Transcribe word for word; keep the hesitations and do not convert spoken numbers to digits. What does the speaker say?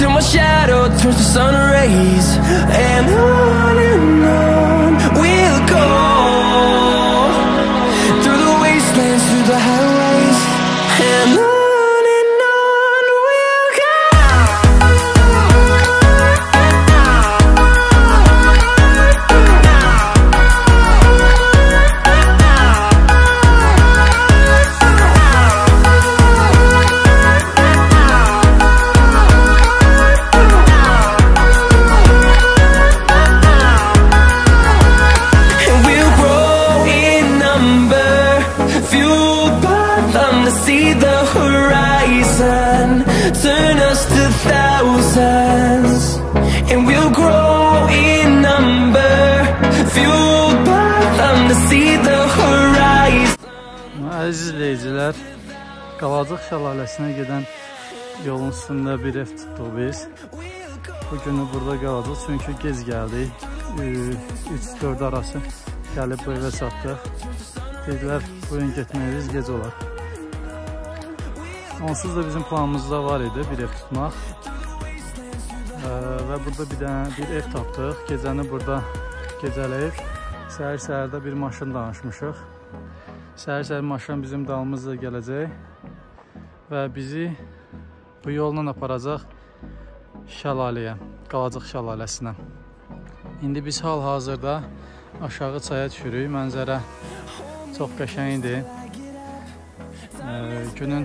till my shadow turns to sun rays. And on and on we'll go, through the wastelands, through the highways. And on turn us to thousands, and we'll grow in number, fueled by them to see the horizon. Aziz izləyicilər, Qalacıq şəlaləsinə gedən yolun üstündə bir ev tutduq biz. Bugünü burada qalacaq, çünki gec gəldik. üç dörd arası gəlib bu evə çatdıq. Dedilər, bugün getməyiniz gec olar. Onsuz da bizim planımızda var idi bir ev tutmaq. Ee, və burada bir dənə bir ev tapdıq. Gecəni burada gecələyib. Səhər-səhərdə bir maşın danışmışıq. Səhər-səhər maşın bizim dalımızla gələcək və bizi bu yolla aparacaq şəlaləyə, Qalacıq şəlaləsinə. İndi biz hal-hazırda aşağı çaya düşürük. Mənzərə çox qəşəngdir. Ee, günün